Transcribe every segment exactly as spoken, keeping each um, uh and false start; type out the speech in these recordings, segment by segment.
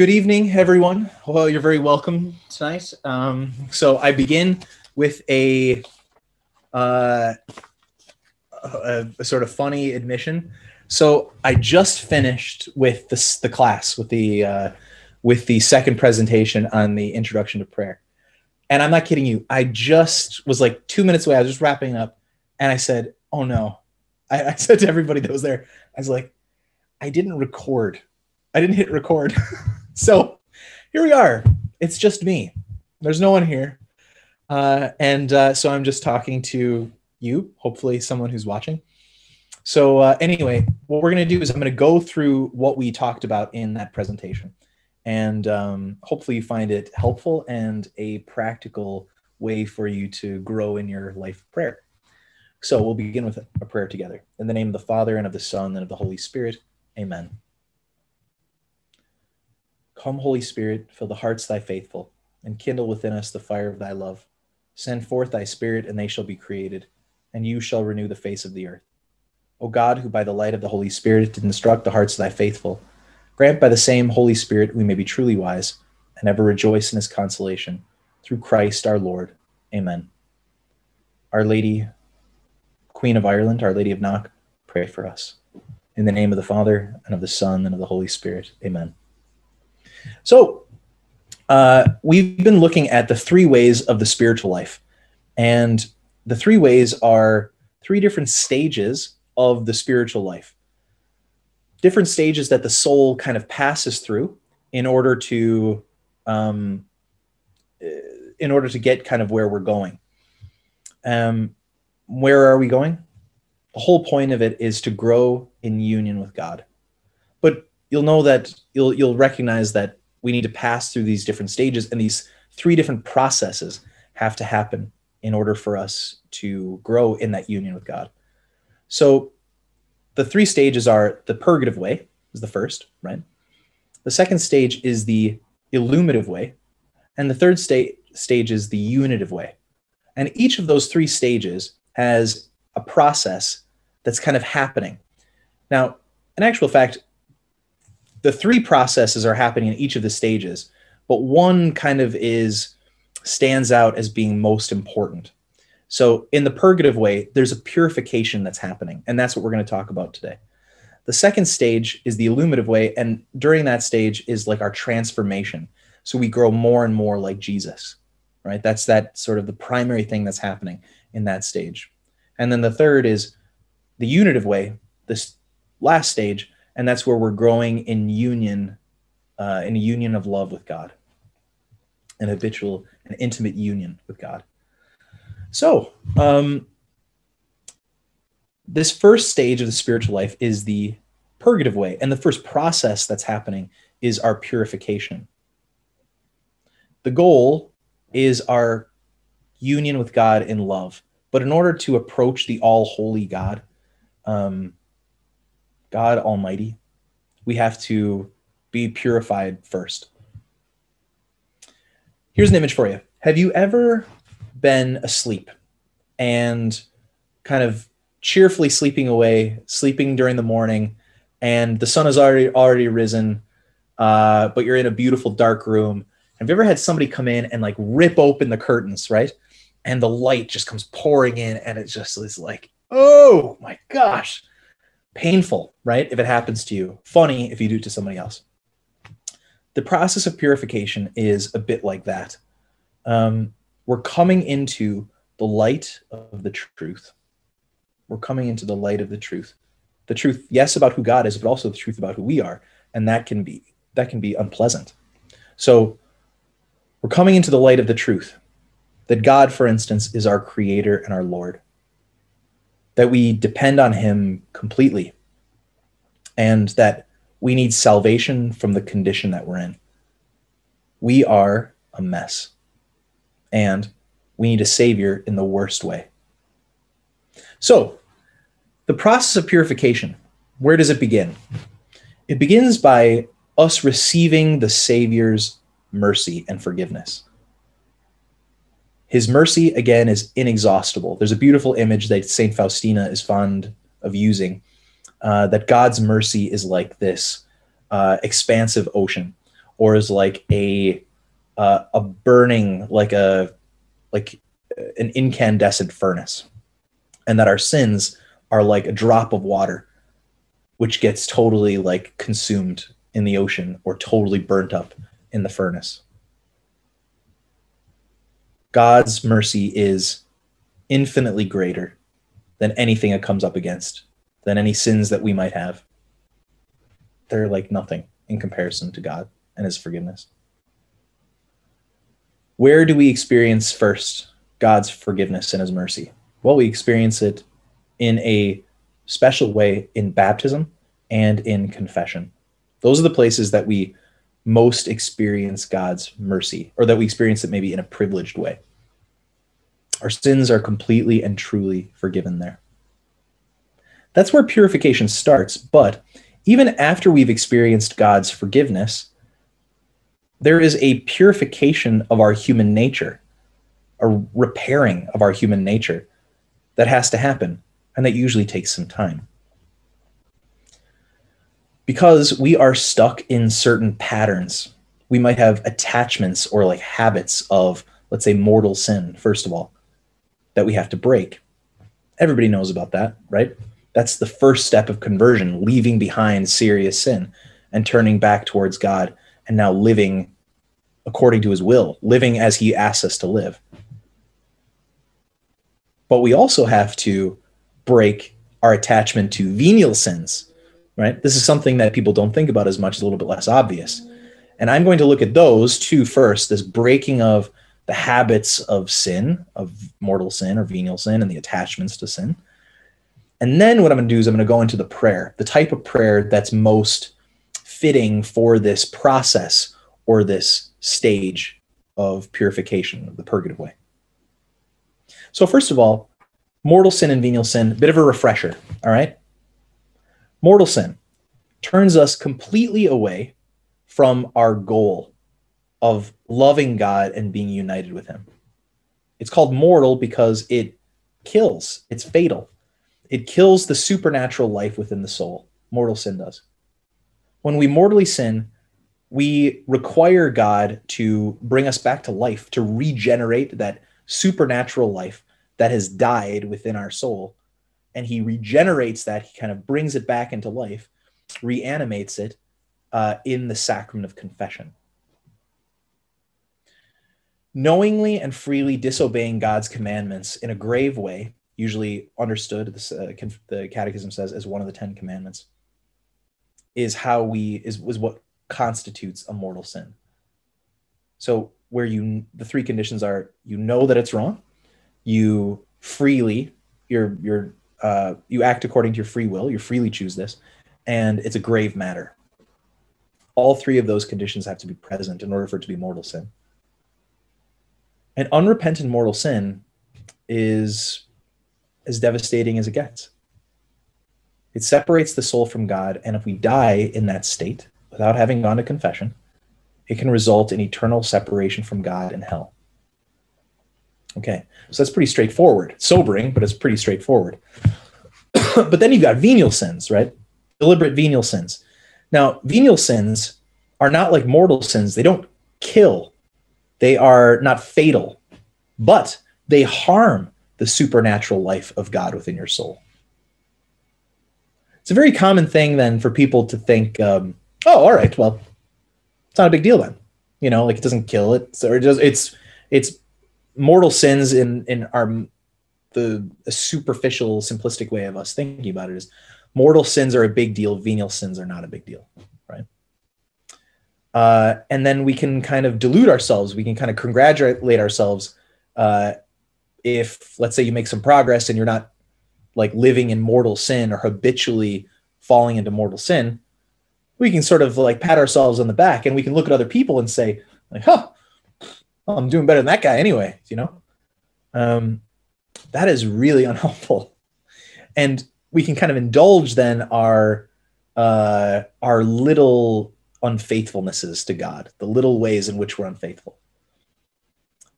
Good evening, everyone. Well, you're very welcome tonight. Um, so I begin with a, uh, a, a sort of funny admission. So I just finished with this, the class, with the, uh, with the second presentation on the introduction to prayer. And I'm not kidding you. I just was like two minutes away. I was just wrapping up and I said, oh no. I, I said to everybody that was there, I was like, I didn't record. I didn't hit record. So here we are. It's just me. There's no one here. Uh, and uh, so I'm just talking to you, hopefully someone who's watching. So uh, anyway, what we're going to do is I'm going to go through what we talked about in that presentation. And um, hopefully you find it helpful and a practical way for you to grow in your life of prayer. So we'll begin with a prayer together. In the name of the Father, and of the Son, and of the Holy Spirit. Amen. Come, Holy Spirit, fill the hearts of thy faithful, and kindle within us the fire of thy love. Send forth thy Spirit, and they shall be created, and you shall renew the face of the earth. O God, who by the light of the Holy Spirit did instruct the hearts of thy faithful, grant by the same Holy Spirit we may be truly wise, and ever rejoice in his consolation. Through Christ our Lord. Amen. Our Lady, Queen of Ireland, Our Lady of Knock, pray for us. In the name of the Father, and of the Son, and of the Holy Spirit. Amen. So uh, we've been looking at the three ways of the spiritual life, and the three ways are three different stages of the spiritual life, different stages that the soul kind of passes through in order to um, in order to get kind of where we're going. Um, where are we going? The whole point of it is to grow in union with God, but you'll know that you'll, you'll recognize that we need to pass through these different stages, and these three different processes have to happen in order for us to grow in that union with God. So the three stages are the purgative way is the first, right? The second stage is the illuminative way. And the third state stage is the unitive way. And each of those three stages has a process that's kind of happening. Now, in actual fact, the three processes are happening in each of the stages, but one kind of is stands out as being most important. So in the purgative way, there's a purification that's happening, and that's what we're going to talk about today. The second stage is the illuminative way, and during that stage is like our transformation. So we grow more and more like Jesus, right? That's that sort of the primary thing that's happening in that stage. And then the third is the unitive way, this last stage, and that's where we're growing in union, uh, in a union of love with God, an habitual and intimate union with God. So um, this first stage of the spiritual life is the purgative way. And the first process that's happening is our purification. The goal is our union with God in love. But in order to approach the all-holy God, um, God Almighty, we have to be purified first. Here's an image for you. Have you ever been asleep and kind of cheerfully sleeping away, sleeping during the morning, and the sun has already already risen, uh, but you're in a beautiful dark room? Have you ever had somebody come in and like rip open the curtains, right? And the light just comes pouring in, and it just is like, oh my gosh. Painful, right? If it happens to you. Funny if you do it to somebody else. The process of purification is a bit like that. Um, we're coming into the light of the truth. We're coming into the light of the truth. The truth, yes, about who God is, but also the truth about who we are. And that can be, that can be unpleasant. So we're coming into the light of the truth. That God, for instance, is our creator and our Lord. That we depend on him completely, and that we need salvation from the condition that we're in. We are a mess, and we need a savior in the worst way. So the process of purification, where does it begin? It begins by us receiving the Savior's mercy and forgiveness. His mercy, again, is inexhaustible. There's a beautiful image that Saint Faustina is fond of using, uh, that God's mercy is like this uh, expansive ocean, or is like a uh, a burning, like a like an incandescent furnace, and that our sins are like a drop of water, which gets totally like consumed in the ocean or totally burnt up in the furnace. God's mercy is infinitely greater than anything that comes up against, than any sins that we might have. They're like nothing in comparison to God and his forgiveness. Where do we experience first God's forgiveness and his mercy? Well, we experience it in a special way in baptism and in confession. Those are the places that we most experience God's mercy, or that we experience it maybe in a privileged way. Our sins are completely and truly forgiven there. That's where purification starts, but even after we've experienced God's forgiveness, there is a purification of our human nature, a repairing of our human nature that has to happen, and that usually takes some time. Because we are stuck in certain patterns. We might have attachments or like habits of, let's say, mortal sin, first of all, that we have to break. Everybody knows about that, right? That's the first step of conversion, leaving behind serious sin and turning back towards God and now living according to his will, living as he asks us to live. But we also have to break our attachment to venial sins, right? This is something that people don't think about as much, it's a little bit less obvious. And I'm going to look at those two first, this breaking of the habits of sin, of mortal sin or venial sin, and the attachments to sin. And then what I'm going to do is I'm going to go into the prayer, the type of prayer that's most fitting for this process or this stage of purification, of the purgative way. So first of all, mortal sin and venial sin, a bit of a refresher, all right? Mortal sin turns us completely away from our goal of loving God and being united with him. It's called mortal because it kills, it's fatal. It kills the supernatural life within the soul. Mortal sin does. When we mortally sin, we require God to bring us back to life, to regenerate that supernatural life that has died within our soul. And he regenerates that. He kind of brings it back into life, reanimates it uh, in the sacrament of confession. Knowingly and freely disobeying God's commandments in a grave way, usually understood, this, uh, the Catechism says, as one of the Ten Commandments, is how we is was what constitutes a mortal sin. So where you the three conditions are: you know that it's wrong, you freely you're you're uh, you act according to your free will, you freely choose this, and it's a grave matter. All three of those conditions have to be present in order for it to be mortal sin. An unrepentant mortal sin is as devastating as it gets. It separates the soul from God, and if we die in that state without having gone to confession, it can result in eternal separation from God and hell. Okay, so that's pretty straightforward. It's sobering, but it's pretty straightforward. But then you've got venial sins, right? Deliberate venial sins. Now, venial sins are not like mortal sins. They don't kill. They are not fatal, but they harm the supernatural life of God within your soul. It's a very common thing then for people to think, um, oh, all right, well, it's not a big deal then. You know, like it doesn't kill it. So it does, it's it's mortal sins in, in our, the superficial, simplistic way of us thinking about it is mortal sins are a big deal. Venial sins are not a big deal, right? Uh, and then we can kind of delude ourselves. We can kind of congratulate ourselves uh, if, let's say, you make some progress and you're not like living in mortal sin or habitually falling into mortal sin, we can sort of like pat ourselves on the back and we can look at other people and say, like, huh, well, I'm doing better than that guy anyway, you know? Um, that is really unhelpful. And we can kind of indulge then our, uh, our little unfaithfulnesses to God, the little ways in which we're unfaithful.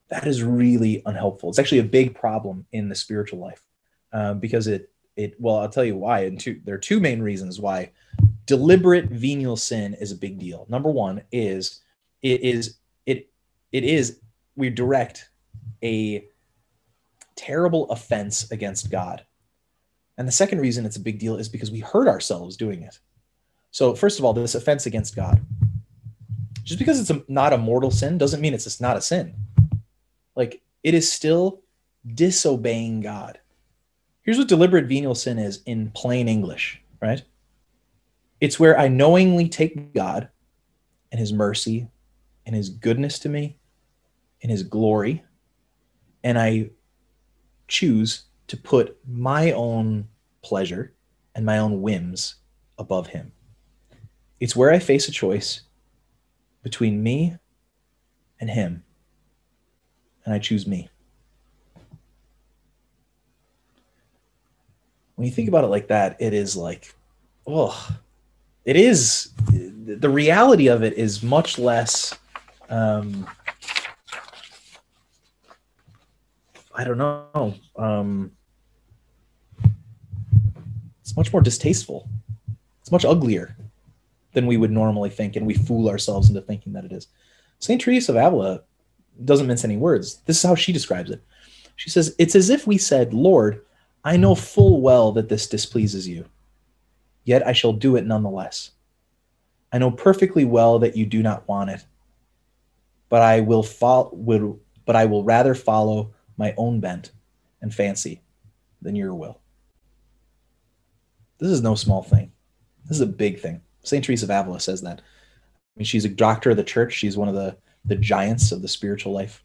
That is really unhelpful. It's actually a big problem in the spiritual life uh, because it, it. well, I'll tell you why. And two, there are two main reasons why deliberate venial sin is a big deal. Number one is it is it it is we direct a terrible offense against God. And the second reason it's a big deal is because we hurt ourselves doing it. So first of all, this offense against God, just because it's a, not a mortal sin doesn't mean it's just not a sin. Like, it is still disobeying God. Here's what deliberate venial sin is in plain English, right? It's where I knowingly take God and his mercy and his goodness to me and his glory, and I choose to put my own pleasure and my own whims above him. It's where I face a choice between me and him, and I choose me. When you think about it like that, it is like, oh, it is, the reality of it is much less, um, I don't know, um, it's much more distasteful. It's much uglier than we would normally think, and we fool ourselves into thinking that it is. Saint Teresa of Avila doesn't mince any words. This is how she describes it. She says, it's as if we said, Lord, I know full well that this displeases you, yet I shall do it nonetheless. I know perfectly well that you do not want it, but I will fo- will, but I will rather follow my own bent and fancy than your will. This is no small thing. This is a big thing. Saint Teresa of Avila says that. I mean, she's a doctor of the church. She's one of the, the giants of the spiritual life.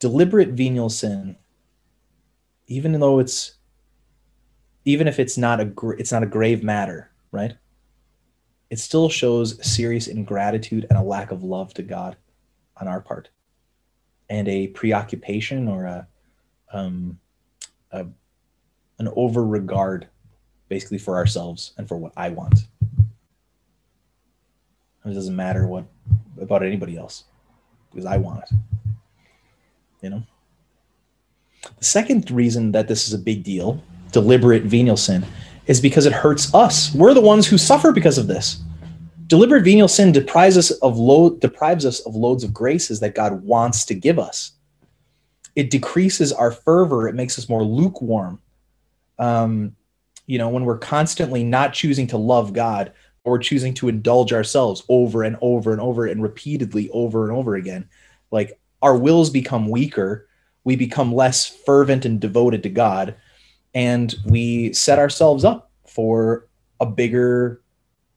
Deliberate venial sin, even though it's, even if it's not a, it's not a grave matter, right? It still shows serious ingratitude and a lack of love to God on our part, and a preoccupation or a, um, a an over regard, basically, for ourselves and for what I want. It doesn't matter what about anybody else, because I want it. You know. The second reason that this is a big deal, deliberate venial sin, is because it hurts us. We're the ones who suffer because of this. Deliberate venial sin deprives us of load, deprives us of loads of graces that God wants to give us. It decreases our fervor. It makes us more lukewarm. Um, you know, when we're constantly not choosing to love God, or choosing to indulge ourselves over and over and over and repeatedly over and over again, like, our wills become weaker. We become less fervent and devoted to God, and we set ourselves up for a bigger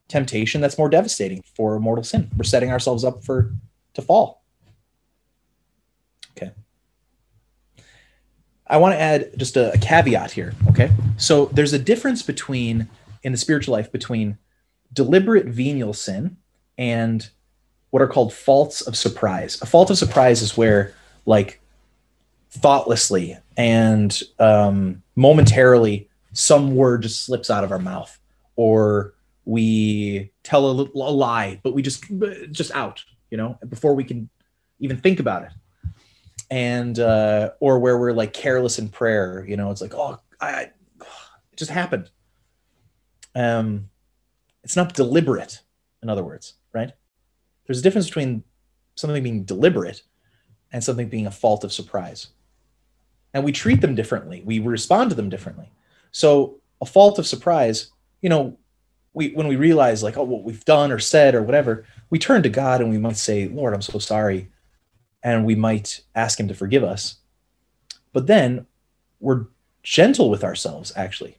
temptation that's more devastating, for a mortal sin. We're setting ourselves up for to fall. Okay. I want to add just a, a caveat here. Okay. So there's a difference between, in the spiritual life, between deliberate venial sin and what are called faults of surprise. A fault of surprise is where, like, thoughtlessly and um, momentarily, some word just slips out of our mouth, or we tell a, a lie, but we just, just out, you know, before we can even think about it. And, uh, or where we're, like, careless in prayer, you know, it's like, oh, I, I it just happened. Um, it's not deliberate, in other words, right? There's a difference between something being deliberate and something being a fault of surprise. And we treat them differently. We respond to them differently. So a fault of surprise, you know, we when we realize, like, oh, what we've done or said or whatever, we turn to God and we might say, Lord, I'm so sorry. And we might ask him to forgive us. But then we're gentle with ourselves, actually.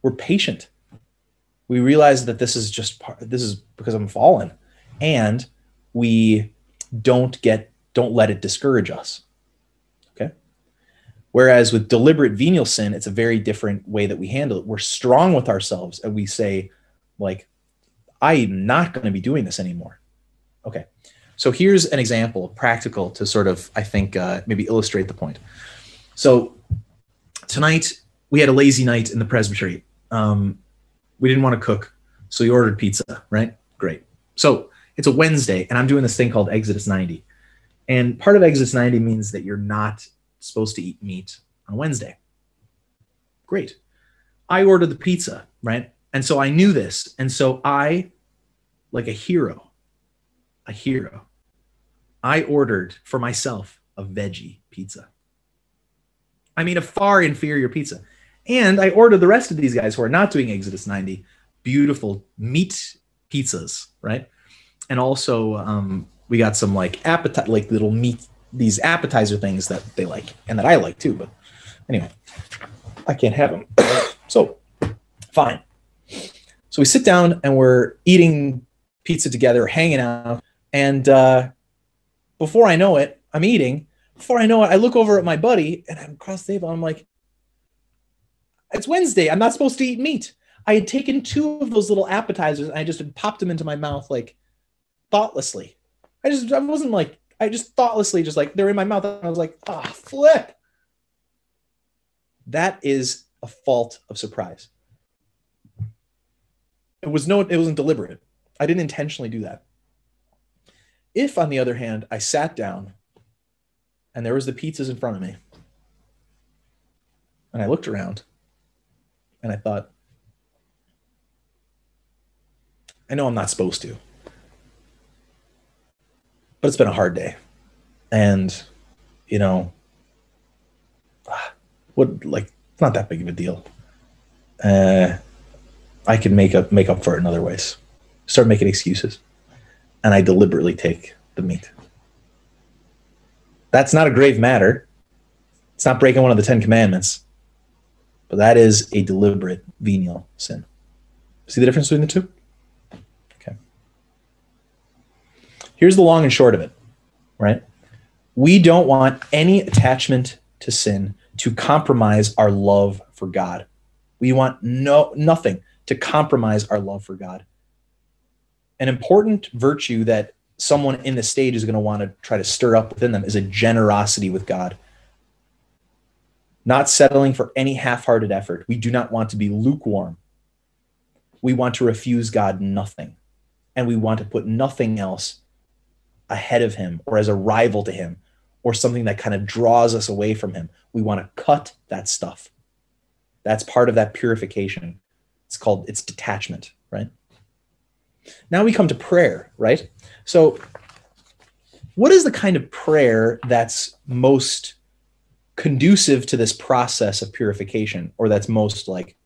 We're patient. We realize that this is just part, this is because I'm fallen. And we don't get, don't let it discourage us. Okay. Whereas with deliberate venial sin, it's a very different way that we handle it. We're strong with ourselves, and we say, like, I'm not going to be doing this anymore. Okay. So here's an example, practical, to sort of, I think, uh, maybe illustrate the point. So tonight we had a lazy night in the presbytery. Um, we didn't want to cook. So we ordered pizza, right? Great. So it's a Wednesday, and I'm doing this thing called Exodus ninety. And part of Exodus ninety means that you're not supposed to eat meat on Wednesday. Great. I ordered the pizza, right? And so I knew this. And so I like a hero, a hero, I ordered for myself a veggie pizza. I mean, a far inferior pizza. And I ordered the rest of these guys who are not doing Exodus ninety, beautiful meat pizzas, right? And also um, we got some like appetite, like little meat, these appetizer things that they like and that I like too. But anyway, I can't have them. So fine. So we sit down and we're eating pizza together, hanging out. And uh, before I know it, I'm eating. Before I know it, I look over at my buddy and I'm across the table. I'm like, it's Wednesday. I'm not supposed to eat meat. I had taken two of those little appetizers and I just had popped them into my mouth like thoughtlessly. I just, I wasn't like, I just thoughtlessly just like, they're in my mouth. And I was like, ah, flip. That is a fault of surprise. It was no, it wasn't deliberate. I didn't intentionally do that. If, on the other hand, I sat down and there was the pizzas in front of me and I looked around and I thought, I know I'm not supposed to, but it's been a hard day. And, you know, what, like, it's not that big of a deal. Uh, I can make up, make up for it in other ways. Start making excuses. And I deliberately take the meat. That's not a grave matter. It's not breaking one of the Ten Commandments. But that is a deliberate venial sin. See the difference between the two? Okay. Here's the long and short of it, right? We don't want any attachment to sin to compromise our love for God. We want no nothing to compromise our love for God. An important virtue that someone in this stage is going to want to try to stir up within them is a generosity with God. Not settling for any half-hearted effort. We do not want to be lukewarm. We want to refuse God nothing. And we want to put nothing else ahead of him or as a rival to him or something that kind of draws us away from him. We want to cut that stuff. That's part of that purification. It's called, it's detachment, right? Now we come to prayer, right? So what is the kind of prayer that's most conducive to this process of purification, or that's most like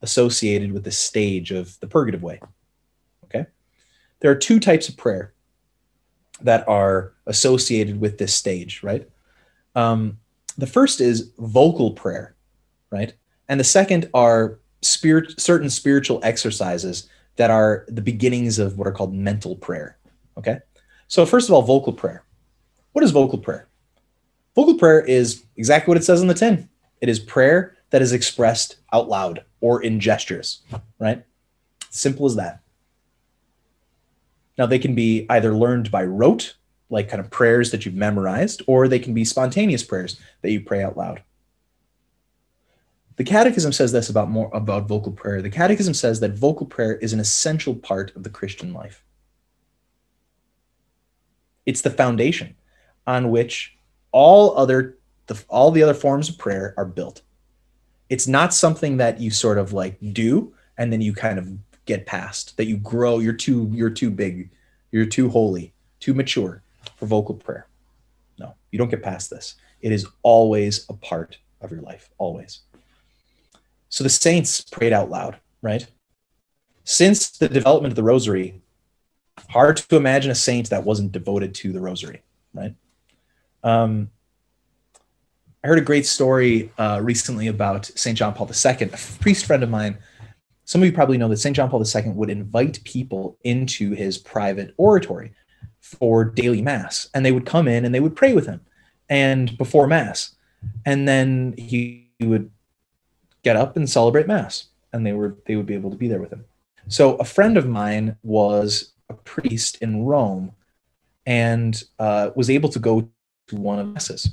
associated with the stage of the purgative way? Okay. There are two types of prayer that are associated with this stage, right? Um, the first is vocal prayer, right? And the second are spirit, certain spiritual exercises that are the beginnings of what are called mental prayer, okay? So first of all, vocal prayer. What is vocal prayer? Vocal prayer is exactly what it says on the tin. It is prayer that is expressed out loud or in gestures, right? Simple as that. Now they can be either learned by rote, like kind of prayers that you've memorized, or they can be spontaneous prayers that you pray out loud. The Catechism says this about more about vocal prayer. The Catechism says that vocal prayer is an essential part of the Christian life. It's the foundation on which all other the, all the other forms of prayer are built. It's not something that you sort of like do and then you kind of get past, that you grow, you're too you're too big, you're too holy, too mature for vocal prayer. No, you don't get past this. It is always a part of your life, always. So the saints prayed out loud, right? Since the development of the rosary, hard to imagine a saint that wasn't devoted to the rosary, right? Um, I heard a great story uh, recently about Saint John Paul the Second, a priest friend of mine. Some of you probably know that Saint John Paul the Second would invite people into his private oratory for daily mass, and they would come in and they would pray with him and before mass. And then he, he would get up and celebrate mass, and they were they would be able to be there with him. So a friend of mine was a priest in Rome and uh, was able to go to one of masses.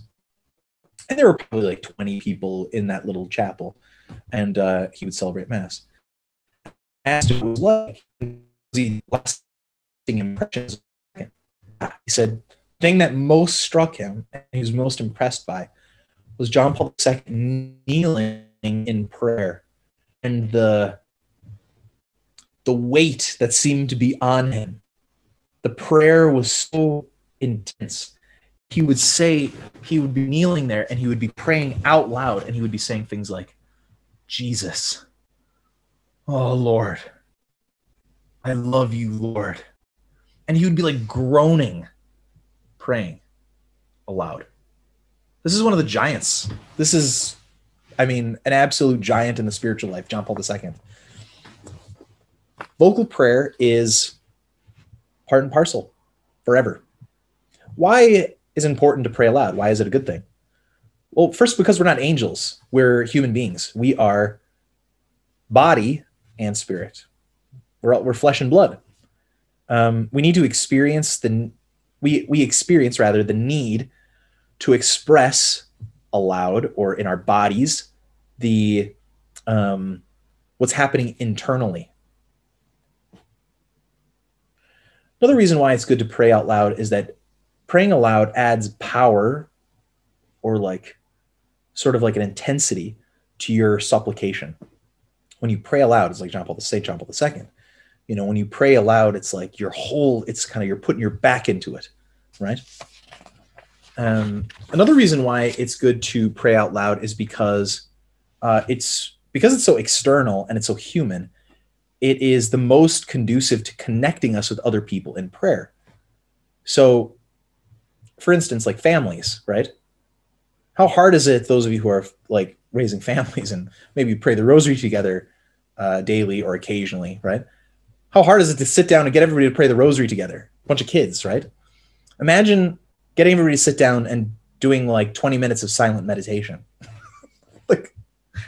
And there were probably like twenty people in that little chapel, and uh, he would celebrate mass. I asked him what it was like. Was he lasting impressions? He said the thing that most struck him and he was most impressed by was John Paul the Second kneeling in prayer, and the the weight that seemed to be on him. The prayer was so intense. He would say, he would be kneeling there and he would be praying out loud, and he would be saying things like, Jesus, oh Lord, I love you, Lord. And he would be like groaning, praying aloud. This is one of the giants. This is, I mean, an absolute giant in the spiritual life, John Paul the Second. Vocal prayer is part and parcel forever. Why is it important to pray aloud? Why is it a good thing? Well, first, because we're not angels. We're human beings. We are body and spirit. We're, we're flesh and blood. Um, we need to experience the, we, we experience rather the need to express aloud or in our bodies the, um, what's happening internally. Another reason why it's good to pray out loud is that praying aloud adds power, or like sort of like an intensity to your supplication. When you pray aloud, it's like John Paul, Saint John Paul the Second. You know, when you pray aloud, it's like your whole, it's kind of, you're putting your back into it, right? Um, another reason why it's good to pray out loud is because uh, it's, because it's so external and it's so human, it is the most conducive to connecting us with other people in prayer. So for instance, like families, right? How hard is it, those of you who are like raising families and maybe pray the rosary together uh, daily or occasionally, right? How hard is it to sit down and get everybody to pray the rosary together? A bunch of kids, right? Imagine getting everybody to sit down and doing like twenty minutes of silent meditation. Like,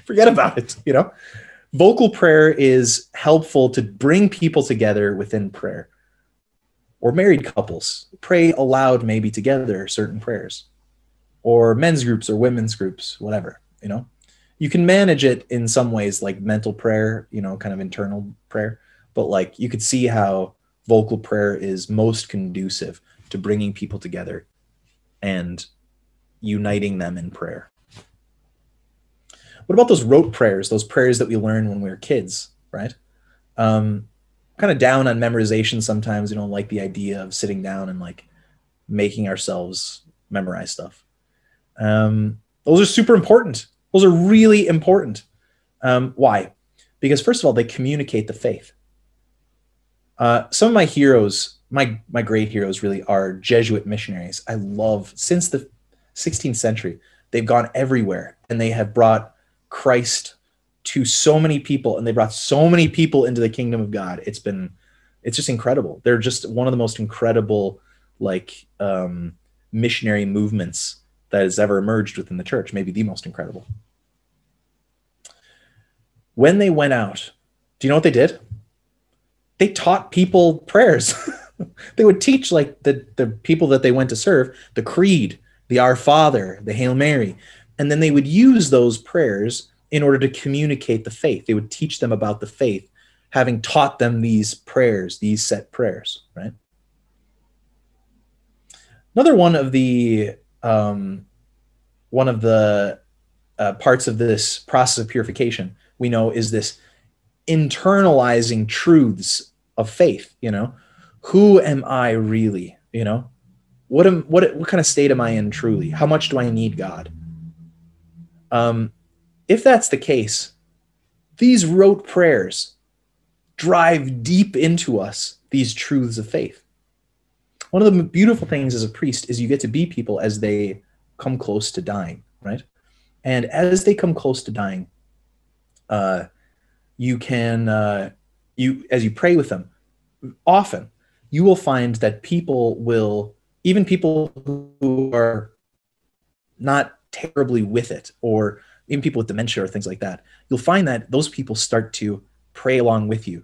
forget about it, you know? Vocal prayer is helpful to bring people together within prayer. Or married couples, pray aloud maybe together certain prayers. Or men's groups or women's groups, whatever, you know? You can manage it in some ways, like mental prayer, you know, kind of internal prayer. But like, you could see how vocal prayer is most conducive to bringing people together and uniting them in prayer. What about those rote prayers, those prayers that we learned when we were kids, right? Um, kind of down on memorization sometimes. You don't like the idea of sitting down and like making ourselves memorize stuff. Um, those are super important. Those are really important. Um, why? Because first of all, they communicate the faith. Uh, some of my heroes, My, my great heroes really are Jesuit missionaries. I love, since the sixteenth century, they've gone everywhere and they have brought Christ to so many people, and they brought so many people into the kingdom of God. It's been, it's just incredible. They're just one of the most incredible, like, um, missionary movements that has ever emerged within the church, maybe the most incredible. When they went out, do you know what they did? They taught people prayers. They would teach like the, the people that they went to serve, the creed, the Our Father, the Hail Mary. And then they would use those prayers in order to communicate the faith. They would teach them about the faith, having taught them these prayers, these set prayers, right? Another one of the, um, one of the uh, parts of this process of purification, we know, is this internalizing truths of faith, you know? Who am I really? You know, what am what what kind of state am I in truly? How much do I need God? Um, if that's the case, these rote prayers drive deep into us these truths of faith. One of the beautiful things as a priest is you get to be people as they come close to dying, right? And as they come close to dying, uh, you can uh, you as you pray with them often. You will find that people will, even people who are not terribly with it, or even people with dementia or things like that, you'll find that those people start to pray along with you,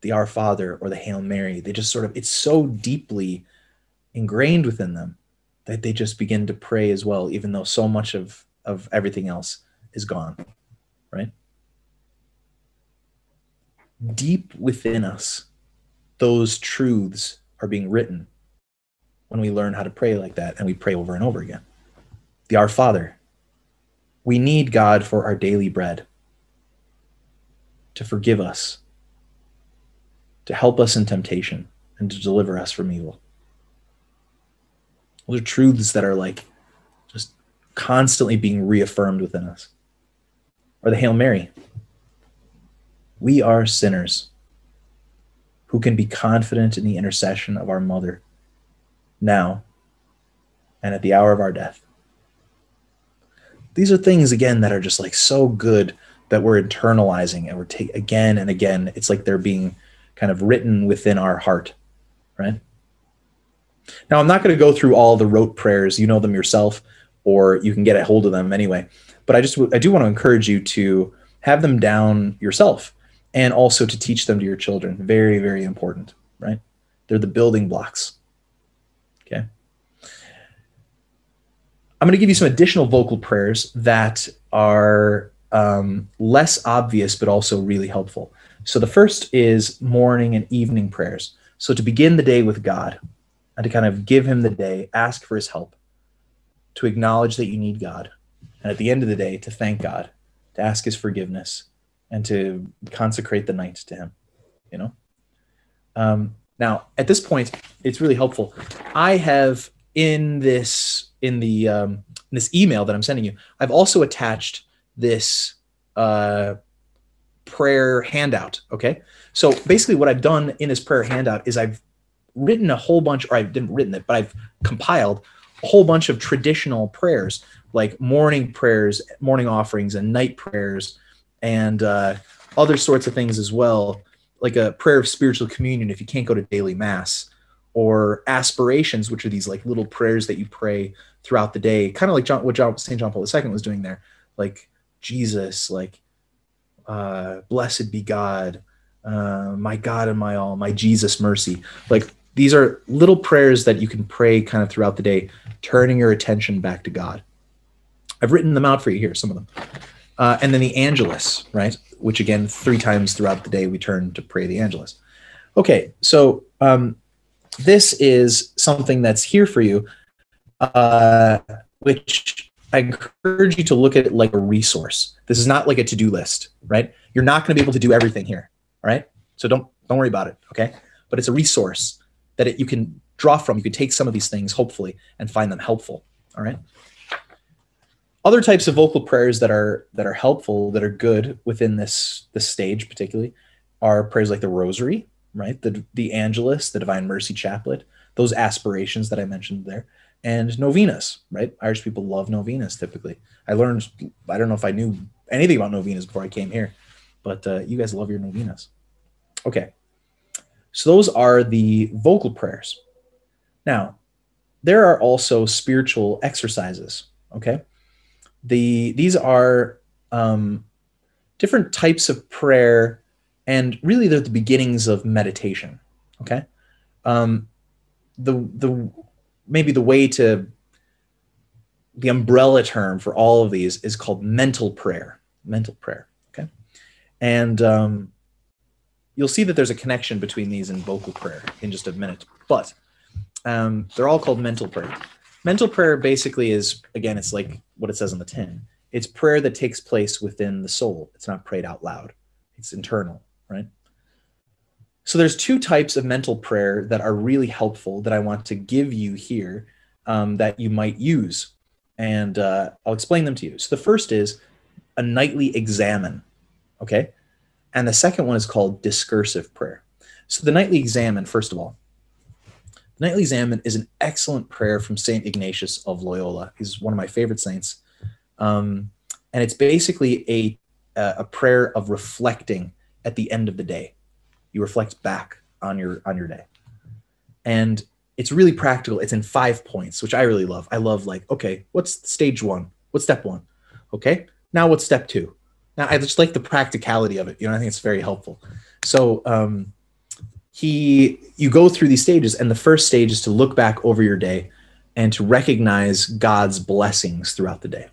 the Our Father or the Hail Mary. They just sort of, it's so deeply ingrained within them that they just begin to pray as well, even though so much of, of everything else is gone, right? Deep within us, those truths are being written when we learn how to pray like that, and we pray over and over again. The Our Father. We need God for our daily bread, to forgive us to help us in temptation, and to deliver us from evil. Those are truths that are like just constantly being reaffirmed within us. Or the Hail Mary. We are sinners who can be confident in the intercession of our Mother now and at the hour of our death. These are things, again, that are just like so good that we're internalizing, and we're ta- again and again, it's like they're being kind of written within our heart, right? Now, I'm not going to go through all the rote prayers. You know them yourself, or you can get a hold of them anyway. But I just I do want to encourage you to have them down yourself, and also to teach them to your children. Very, very important, right? They're the building blocks, okay? I'm going to give you some additional vocal prayers that are um, less obvious, but also really helpful. So the first is morning and evening prayers. So to begin the day with God, and to kind of give him the day, ask for his help, to acknowledge that you need God, and at the end of the day, to thank God, to ask his forgiveness, and to consecrate the night to him, you know? Um, now, at this point, it's really helpful. I have in this in the um, in this email that I'm sending you, I've also attached this uh, prayer handout, okay? So basically what I've done in this prayer handout is I've written a whole bunch, or I didn't written it, but I've compiled a whole bunch of traditional prayers, like morning prayers, morning offerings, and night prayers, and uh, other sorts of things as well, like a prayer of spiritual communion if you can't go to daily mass, or aspirations, which are these like little prayers that you pray throughout the day, kind of like John, what John, Saint John Paul the Second was doing there, like Jesus, like uh, blessed be God, uh, my God and my all, my Jesus mercy. Like these are little prayers that you can pray kind of throughout the day, turning your attention back to God. I've written them out for you here, some of them. Uh, and then the Angelus, right? Which again, three times throughout the day, we turn to pray the Angelus. Okay, so um, this is something that's here for you, uh, which I encourage you to look at it like a resource. This is not like a to-do list, right? You're not going to be able to do everything here, all right? So don't don't worry about it, okay? But it's a resource that it, you can draw from. You can take some of these things, hopefully, and find them helpful, all right? Other types of vocal prayers that are that are helpful, that are good within this this stage particularly, are prayers like the Rosary, right? The the Angelus, the Divine Mercy Chaplet, those aspirations that I mentioned there, and novenas, right? Irish people love novenas typically. I learned, I don't know if I knew anything about novenas before I came here, but uh, you guys love your novenas. Okay, so those are the vocal prayers. Now, there are also spiritual exercises, okay? The, these are um, different types of prayer, and really they're the beginnings of meditation, okay? Um, the, the, maybe the way to, the umbrella term for all of these is called mental prayer, mental prayer, okay? And um, you'll see that there's a connection between these and vocal prayer in just a minute, but um, they're all called mental prayer. Mental prayer basically is, again, it's like what it says on the tin. It's prayer that takes place within the soul. It's not prayed out loud. It's internal, right? So there's two types of mental prayer that are really helpful that I want to give you here um, that you might use. And uh, I'll explain them to you. So the first is a nightly examine, okay? And the second one is called discursive prayer. So the nightly examine, first of all, Nightly Examine is an excellent prayer from Saint Ignatius of Loyola. He's one of my favorite saints. Um, and it's basically a, a prayer of reflecting at the end of the day. You reflect back on your, on your day. And it's really practical. It's in five points, which I really love. I love like, okay, what's stage one? What's step one? Okay, now what's step two? Now I just like the practicality of it. You know, I think it's very helpful. So, um, He, you go through these stages, and the first stage is to look back over your day and to recognize God's blessings throughout the day.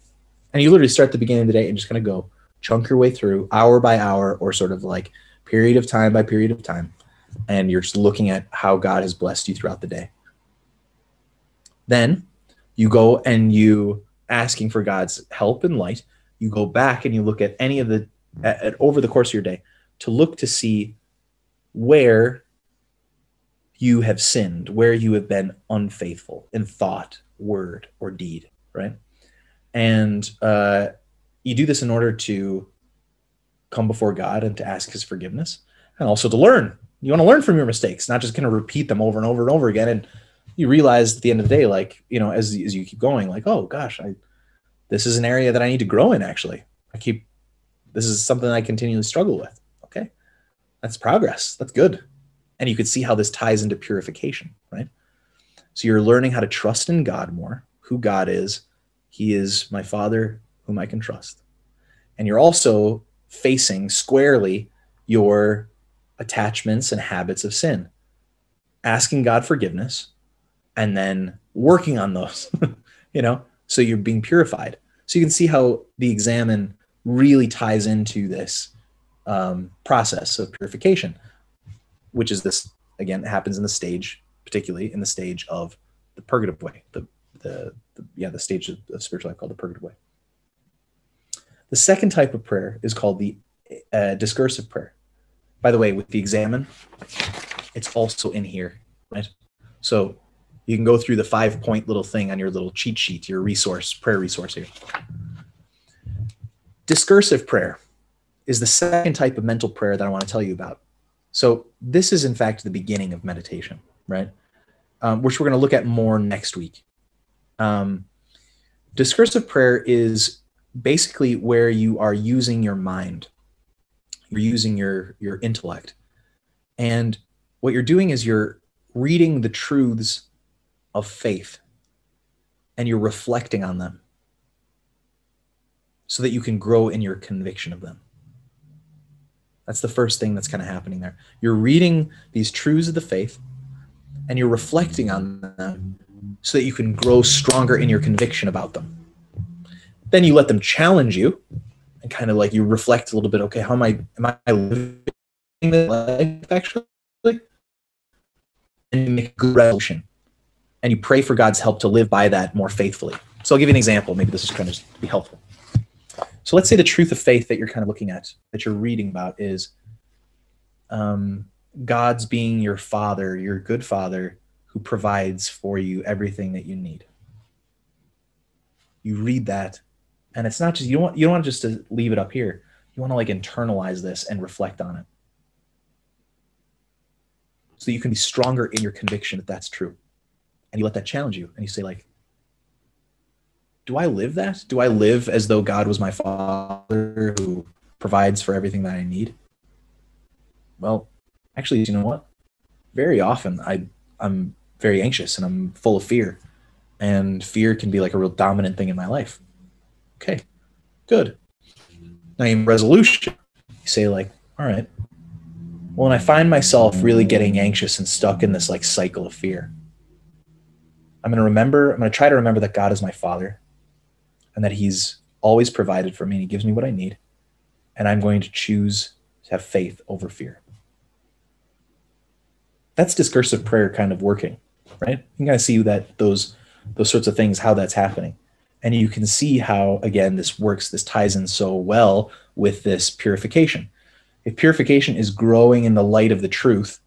And you literally start at the beginning of the day and just kind of go chunk your way through hour by hour, or sort of like period of time by period of time. And you're just looking at how God has blessed you throughout the day. Then you go and you asking for God's help and light. You go back and you look at any of the, at, at, over the course of your day to look to see where you have sinned, where you have been unfaithful in thought, word, or deed, right? And uh, you do this in order to come before God and to ask his forgiveness, and also to learn. You want to learn from your mistakes, not just kind of repeat them over and over and over again. And you realize at the end of the day, like, you know, as, as you keep going, like, oh gosh, I, this is an area that I need to grow in. Actually, I keep, this is something I continually struggle with. Okay. That's progress. That's good. And you could see how this ties into purification, right? So you're learning how to trust in God more, who God is. He is my Father whom I can trust. And you're also facing squarely your attachments and habits of sin, asking God forgiveness, and then working on those, you know, so you're being purified. So you can see how the examine really ties into this um, process of purification, which is this, again, happens in the stage, particularly in the stage of the purgative way, the, the, the yeah, the stage of, of spiritual life called the purgative way. The second type of prayer is called the uh, discursive prayer. By the way, with the examine, it's also in here, right? So you can go through the five-point little thing on your little cheat sheet, your resource, prayer resource here. Discursive prayer is the second type of mental prayer that I want to tell you about. So this is, in fact, the beginning of meditation, right? Um, which we're going to look at more next week. Um, discursive prayer is basically where you are using your mind. You're using your, your intellect. And what you're doing is you're reading the truths of faith and you're reflecting on them so that you can grow in your conviction of them. That's the first thing that's kind of happening there. You're reading these truths of the faith and you're reflecting on them so that you can grow stronger in your conviction about them. Then you let them challenge you. And kind of like you reflect a little bit, okay, how am I, am I living this life actually? And you make a good resolution. And you pray for God's help to live by that more faithfully. So I'll give you an example. Maybe this is going to be helpful. So let's say the truth of faith that you're kind of looking at, that you're reading about is um, God's being your father, your good father, who provides for you everything that you need. You read that. And it's not just, you don't want, you don't want just to leave it up here. You want to like internalize this and reflect on it. So you can be stronger in your conviction that that's true. And you let that challenge you. And you say like, do I live that? Do I live as though God was my father who provides for everything that I need? Well, actually, you know what? Very often I, I'm very anxious and I'm full of fear. And fear can be like a real dominant thing in my life. Okay, good. Now you have resolution. You say like, all right, well, when I find myself really getting anxious and stuck in this like cycle of fear, I'm going to remember, I'm going to try to remember that God is my father and that he's always provided for me and he gives me what I need. And I'm going to choose to have faith over fear. That's discursive prayer kind of working, right? You can kind of see that those, those sorts of things, how that's happening. And you can see how, again, this works, this ties in so well with this purification. If purification is growing in the light of the truth,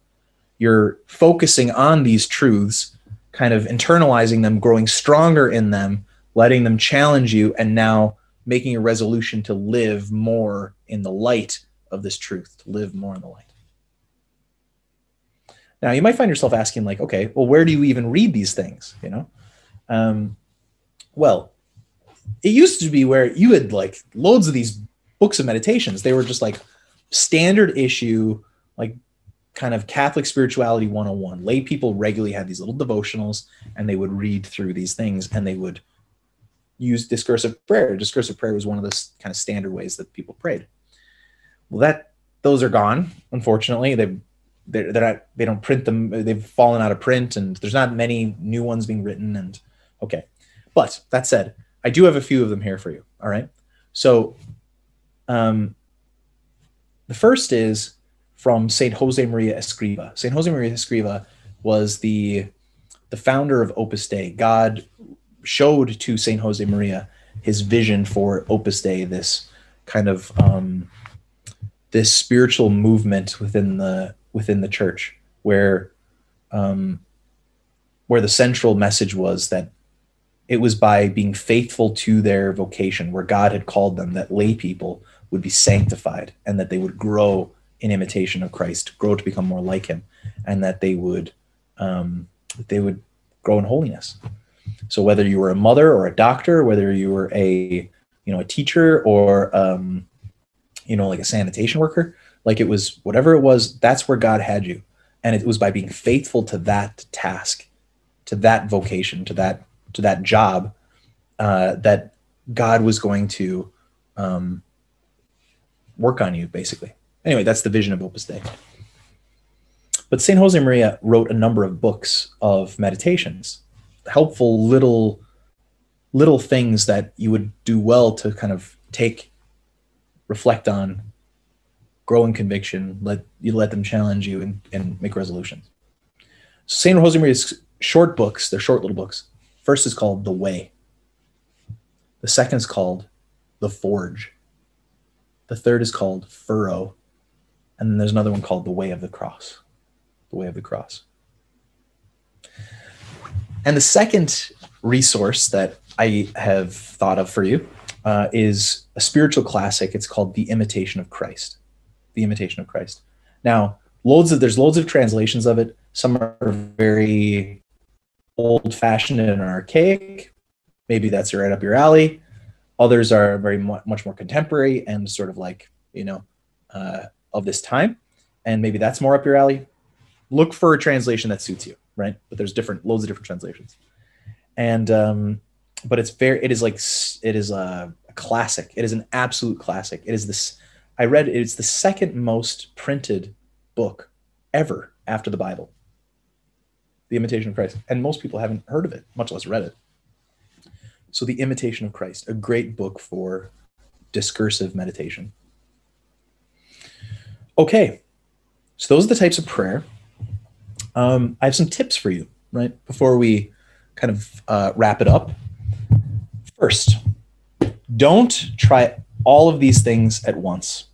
you're focusing on these truths, kind of internalizing them, growing stronger in them, letting them challenge you, and now making a resolution to live more in the light of this truth, to live more in the light. Now, you might find yourself asking, like, okay, well, where do you even read these things, you know? Um, well, it used to be where you had like loads of these books of meditations. They were just like standard issue, like kind of Catholic spirituality one oh one. Lay people regularly had these little devotionals and they would read through these things and they would use discursive prayer. Discursive prayer was one of those kind of standard ways that people prayed. Well, that those are gone. Unfortunately, they've, they're, they're not, they don't print them. They've fallen out of print and there's not many new ones being written. And okay. But that said, I do have a few of them here for you, all right? So um, the first is from Saint Josemaría Escrivá. Saint Josemaría Escrivá was the, the founder of Opus Dei. God showed to Saint Josemaría his vision for Opus Dei, this kind of um, this spiritual movement within the, within the church where um, where the central message was that it was by being faithful to their vocation, where God had called them, that lay people would be sanctified and that they would grow in imitation of Christ, grow to become more like him, and that they would um, they would grow in holiness. So whether you were a mother or a doctor, whether you were a you know a teacher or um, you know like a sanitation worker, like it was whatever it was, that's where God had you, and it was by being faithful to that task, to that vocation, to that to that job, uh, that God was going to um, work on you, basically. Anyway, that's the vision of Opus Dei. But Saint Josemaría wrote a number of books of meditations, helpful little, little things that you would do well to kind of take, reflect on, grow in conviction, let you let them challenge you, and, and make resolutions. Saint Josemaria's short books, they're short little books. First is called The Way. The second is called The Forge. The third is called Furrow. And then there's another one called The Way of the Cross. The Way of the Cross. And the second resource that I have thought of for you uh, is a spiritual classic. It's called The Imitation of Christ. The Imitation of Christ. Now, loads of there's loads of translations of it. Some are very old-fashioned and archaic. Maybe that's right up your alley. Others are very much more contemporary and sort of like, you know, uh, of this time. And maybe that's more up your alley. Look for a translation that suits you, right? But there's different, loads of different translations. And, um, but it's very, it is like, it is a classic. It is an absolute classic. It is this, I read, it's the second most printed book ever after the Bible, The Imitation of Christ. And most people haven't heard of it, much less read it. So The Imitation of Christ, a great book for discursive meditation. Okay, so those are the types of prayer. Um, I have some tips for you, right, before we kind of uh, wrap it up. First, don't try all of these things at once.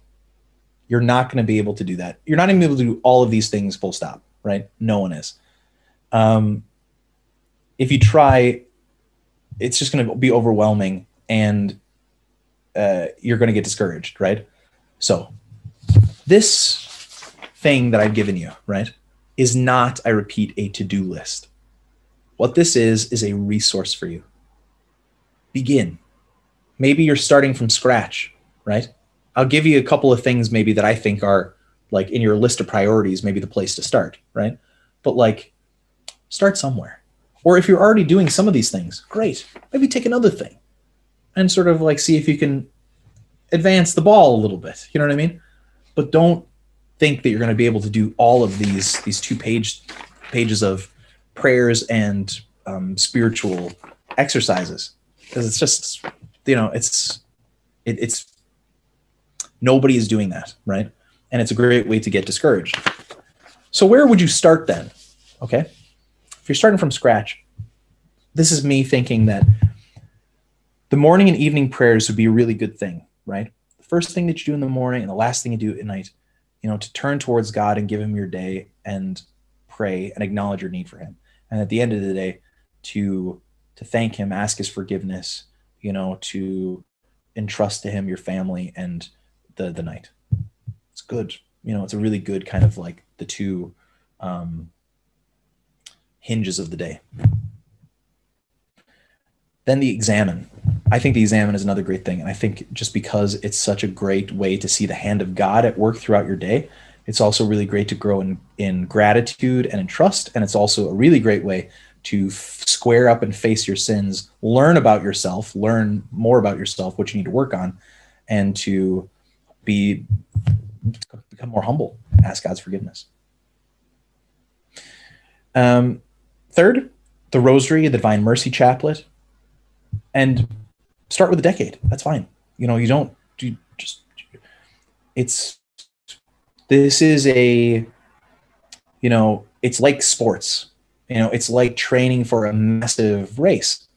You're not going to be able to do that. You're not even able to do all of these things full stop, right? No one is. Um, if you try... it's just going to be overwhelming, and uh, you're going to get discouraged, right? So this thing that I've given you, right, is not, I repeat, a to-do list. What this is, is a resource for you. Begin. Maybe you're starting from scratch, right? I'll give you a couple of things maybe that I think are like in your list of priorities, maybe the place to start, right? But like start somewhere. Or if you're already doing some of these things, great. Maybe take another thing and sort of like see if you can advance the ball a little bit. You know what I mean? But don't think that you're going to be able to do all of these these two page pages of prayers and um, spiritual exercises, because it's just, you know, it's it, it's nobody is doing that, right? And it's a great way to get discouraged. So where would you start then? Okay. If you're starting from scratch, this is me thinking that the morning and evening prayers would be a really good thing, right? The first thing that you do in the morning and the last thing you do at night, you know, to turn towards God and give him your day and pray and acknowledge your need for him. And at the end of the day, to, to thank him, ask his forgiveness, you know, to entrust to him your family and the, the night. It's good. You know, it's a really good kind of like the two, um, hinges of the day. Then the examine. I think the examine is another great thing. And I think just because it's such a great way to see the hand of God at work throughout your day, it's also really great to grow in, in gratitude and in trust. And it's also a really great way to square up and face your sins, learn about yourself, learn more about yourself, what you need to work on, and to be become more humble, ask God's forgiveness. Um, Third, the rosary, the Divine Mercy Chaplet, and start with a decade. That's fine. You know, you don't, you just, it's, this is a, you know, it's like sports, you know, it's like training for a massive race.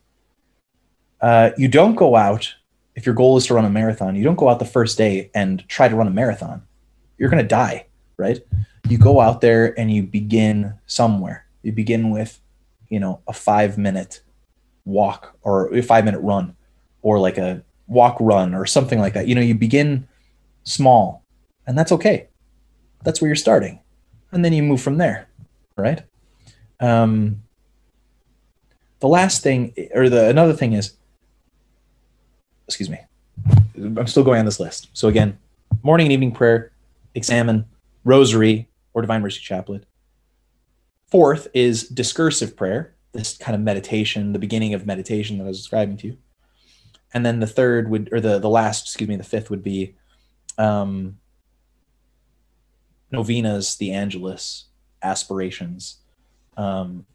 Uh, you don't go out, if your goal is to run a marathon, you don't go out the first day and try to run a marathon. You're going to die, right? You go out there and you begin somewhere. You begin with, you know, a five minute walk or a five minute run, or like a walk run or something like that. You know, you begin small, and that's okay. That's where you're starting. And then you move from there, right? Um, the last thing, or the another thing is, excuse me, I'm still going on this list. So again, morning and evening prayer, examine, rosary, or Divine Mercy Chaplet. Fourth is discursive prayer, this kind of meditation, the beginning of meditation that I was describing to you. And then the third would, or the, the last, excuse me, the fifth would be um, novenas, the Angelus, aspirations, um,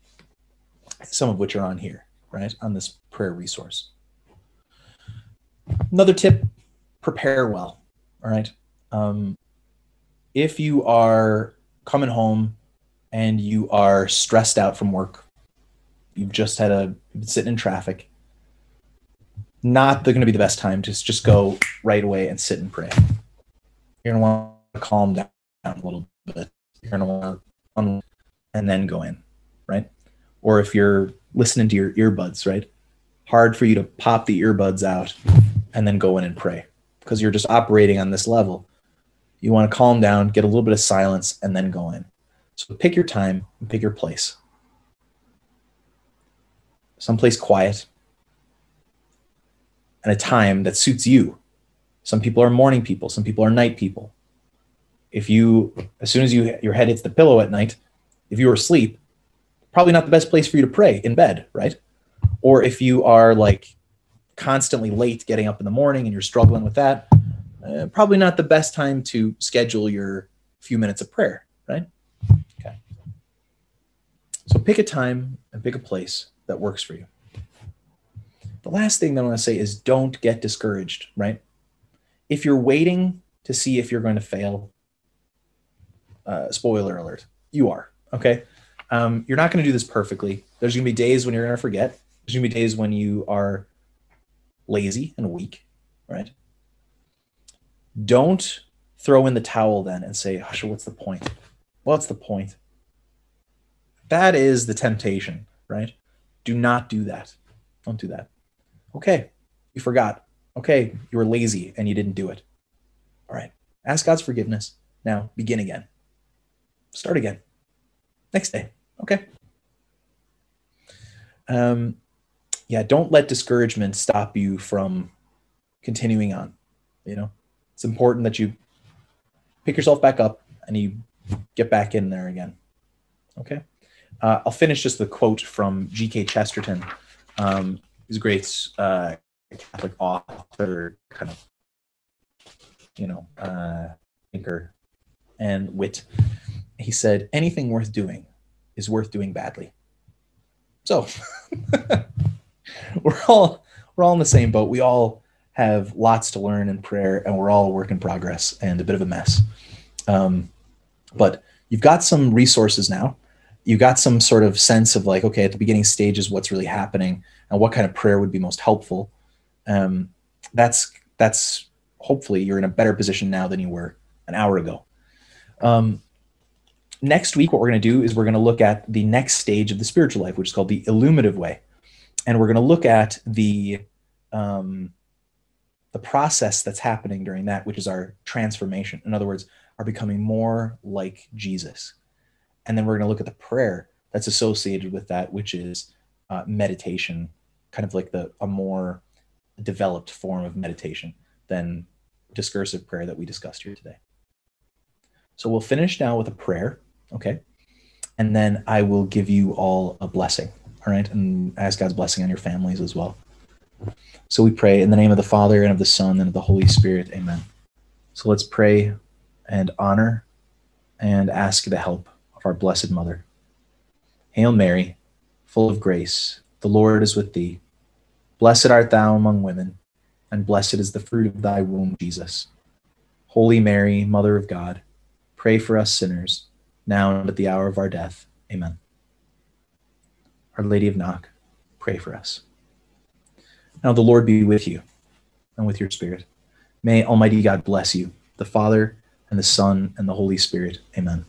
some of which are on here, right, on this prayer resource. Another tip, prepare well, all right? Um, if you are coming home and you are stressed out from work, you've just had a been sitting in traffic, not going to be the best time to just go right away and sit and pray. You're going to want to calm down a little bit. You're going to want to unload and then go in, right? Or if you're listening to your earbuds, right? Hard for you to pop the earbuds out and then go in and pray because you're just operating on this level. You want to calm down, get a little bit of silence, and then go in. So pick your time and pick your place. Someplace quiet and a time that suits you. Some people are morning people. Some people are night people. If you, as soon as you your head hits the pillow at night, if you are asleep, probably not the best place for you to pray, in bed, right? Or if you are like constantly late getting up in the morning and you're struggling with that, uh, probably not the best time to schedule your few minutes of prayer, right? Okay. So pick a time and pick a place that works for you. The last thing that I want to say is don't get discouraged, right? If you're waiting to see if you're going to fail, uh, spoiler alert, you are, okay? Um, you're not going to do this perfectly. There's going to be days when you're going to forget. There's going to be days when you are lazy and weak, right? Don't throw in the towel then and say, "Hush, what's the point? What's the point?" That is the temptation, right? Do not do that. Don't do that. Okay, you forgot. Okay, you were lazy and you didn't do it. All right, ask God's forgiveness. Now begin again. Start again. Next day. Okay. Um, yeah, don't let discouragement stop you from continuing on. You know, it's important that you pick yourself back up and you get back in there again. Okay. Uh, I'll finish just the quote from G K Chesterton. Um, he's a great uh, Catholic author, kind of, you know, uh, thinker and wit. He said, "Anything worth doing is worth doing badly." So we're all we're all in the same boat. We all have lots to learn in prayer, and we're all a work in progress and a bit of a mess. Um, but you've got some resources now. You got some sort of sense of like, okay, at the beginning stages, what's really happening and what kind of prayer would be most helpful. Um, that's, that's hopefully you're in a better position now than you were an hour ago. Um, next week, what we're going to do is we're going to look at the next stage of the spiritual life, which is called the Illuminative Way. And we're going to look at the, um, the process that's happening during that, which is our transformation. In other words, our becoming more like Jesus. And then we're going to look at the prayer that's associated with that, which is uh, meditation, kind of like the a more developed form of meditation than discursive prayer that we discussed here today. So we'll finish now with a prayer, okay? And then I will give you all a blessing, all right? And ask God's blessing on your families as well. So we pray in the name of the Father, and of the Son, and of the Holy Spirit, amen. So let's pray and honor and ask the help our Blessed Mother. Hail Mary, full of grace, the Lord is with thee. Blessed art thou among women, and blessed is the fruit of thy womb, Jesus. Holy Mary, Mother of God, pray for us sinners, now and at the hour of our death. Amen. Our Lady of Knock, pray for us. Now the Lord be with you, and with your spirit. May Almighty God bless you, the Father, and the Son, and the Holy Spirit. Amen.